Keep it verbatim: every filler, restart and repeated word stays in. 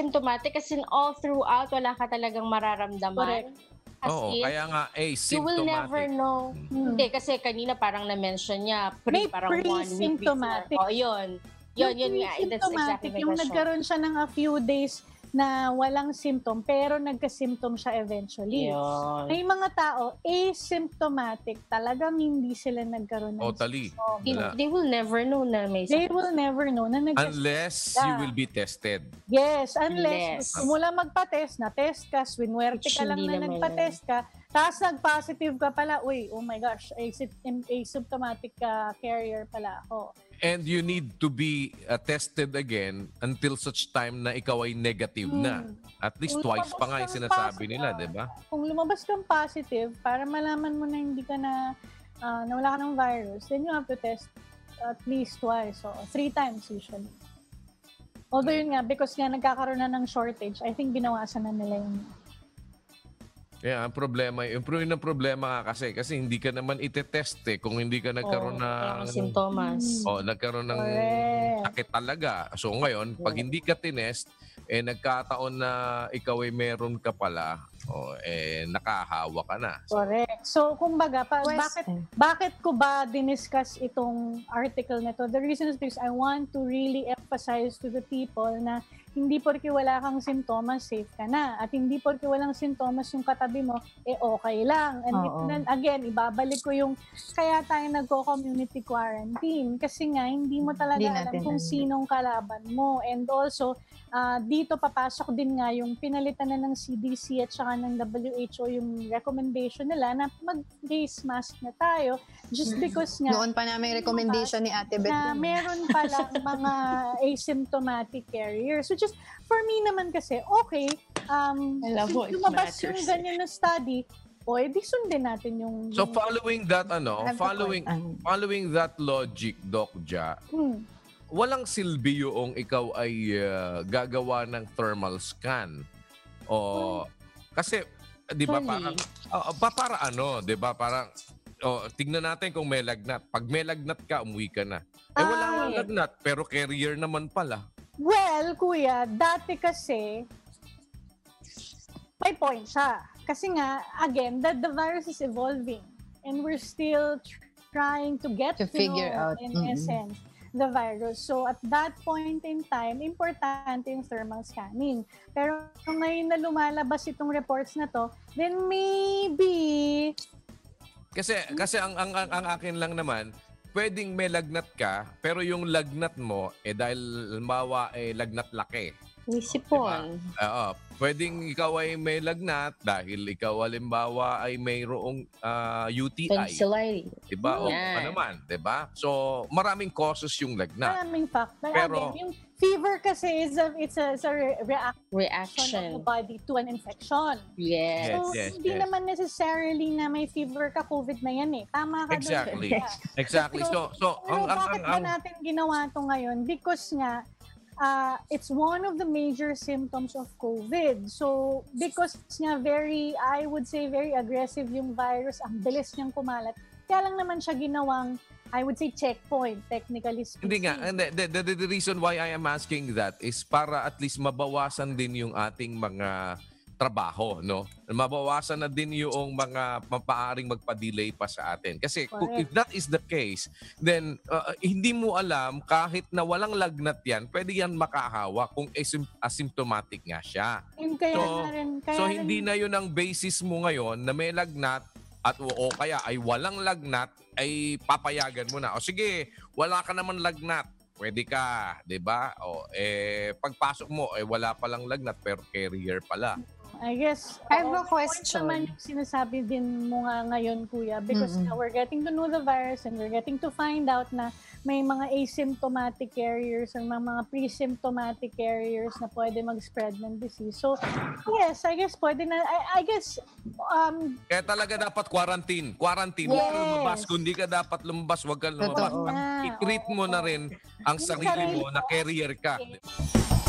asymptomatic, as in all throughout, wala ka talagang mararamdaman. Correct. As Oo, if, kaya nga asymptomatic. You will never know. Hmm. Hindi, kasi kanina parang na-mention niya, pre, may parang pre-symptomatic. O, oh, yun. Yun, yun nga. That's exactly my question. Yung nagkaroon siya ng a few days na walang symptom, pero nagka-symptom siya eventually. Yun. May mga tao, asymptomatic, talagang hindi sila nagkaroon ng totally. symptom. They, they will never know na may symptom. They will never know na nagka-symptom. Unless you will be tested. Yes, unless mula magpa-test, na-test ka, swinwerte ka lang na nagpa-test ka, tapos nag-positive ka pala, uy, oh my gosh, asymptomatic ka, carrier pala ako. And you need to be uh, tested again until such time na ikaw ay negative hmm. na. At least kung twice pa nga yung sinasabi positive, nila, di ba? Kung lumabas kang positive, para malaman mo na hindi ka na, uh, na wala ka ng virus, then you have to test at least twice, so three times usually. Although yun nga, because nga nagkakaroon na ng shortage, I think binawasan na nila yun. Yeah, ang problema, yung problema ka kasi, kasi hindi ka naman itetest eh, kung hindi ka nagkaroon oh, ng sintomas. Oh, nagkaroon ng Correct. sakit talaga. So ngayon, pag hindi ka tinest, eh nagkataon na ikaw ay meron ka pala, oh, eh nakahawa ka na. So, correct. So kumbaga, pa, bakit, bakit ko ba diniscuss itong article na to? The reason is because I want to really emphasize to the people na hindi porke wala kang sintomas, safe ka na. At hindi porke walang sintomas yung katabi mo, eh okay lang. And it, again, ibabalik ko yung kaya tayo nagko-community quarantine. Kasi nga, hindi mo talaga hindi alam kung nandito. sinong kalaban mo. And also, uh, dito papasok din nga yung pinalitan na ng C D C at saka ng W H O yung recommendation nila na mag-face mask na tayo. Just because nga... Noon pa namin recommendation ni Ate Beth. Na meron palang mga asymptomatic carriers. So just, for me naman kasi, okay, um, since lumabas yung ganyan na study, o edi sundin natin yung... So yung, following that, ano, following following that logic, Doc Ja, hmm. walang silbi yung ikaw ay uh, gagawa ng thermal scan. O, hmm. kasi, di ba, parang, uh, para ano, di ba, parang, oh, tignan natin kung may lagnat. Pag may lagnat ka, umuwi ka na. Eh, wala kang lagnat, pero carrier naman pala. Well, kuya, dati kasi, may point siya. Kasi nga, again, that the virus is evolving. And we're still tr trying to get to, to figure know, out, in mm-hmm. essence, the virus. So, at that point in time, importante yung thermal scanning. Pero ngayon na lumalabas itong reports na to, then maybe... Kasi, kasi ang, ang, ang, ang akin lang naman, pwedeng may lagnat ka, pero yung lagnat mo, eh dahil mawa, eh lagnat laki. Nisipon. Diba? Uh, pwedeng ikaw ay may lagnat dahil ikaw, halimbawa, ay mayroong uh, U T I. Penicillin. Diba? O yeah. ano man, diba? So, maraming causes yung lagnat. Maraming factor. Pero, yung fever kasi is a, it's a, it's a re reaction, reaction of the body to an infection. Yes. So, yes, hindi yes. naman necessarily na may fever ka, COVID na yan eh. Tama ka exactly. doon. Exactly. Exactly. So, so, so ang, ang, bakit ang, ang, ba natin ginawa ito ngayon? Because nga, Uh, it's one of the major symptoms of COVID. So, because niya very, I would say, very aggressive yung virus, ang bilis niyang kumalat. Kaya lang naman siya ginawang, I would say, checkpoint, technically speaking. Hindi nga. And the, the, the reason why I am asking that is para at least mabawasan din yung ating mga trabaho, no? Mabawasan na din yung mga mapaaring magpa-delay pa sa atin. Kasi if that is the case, then uh, hindi mo alam kahit na walang lagnat yan, pwede yan makahawa kung asymptomatic nga siya. Kaya so, na rin, kaya so hindi rin. na yun ang basis mo ngayon na may lagnat at oo kaya ay walang lagnat ay papayagan mo na. O sige, wala ka naman lagnat. Pwede ka, di ba? O, eh, pagpasok mo, eh, wala palang lagnat, pero carrier pala. I guess, I have a question. Point naman yung sinasabi din mo nga ngayon, Kuya, because mm-hmm. we're getting to know the virus and we're getting to find out na may mga asymptomatic carriers or mga pre-symptomatic carriers na pwede mag-spread ng disease. So, yes, I guess pwede na, I, I guess, um... Kaya talaga dapat quarantine. Quarantine. Yes. Huwag ka lumabas. Kung di ka dapat lumabas, huwag ka lumabas. I-treat mo na rin ang sarili mo na carrier ka.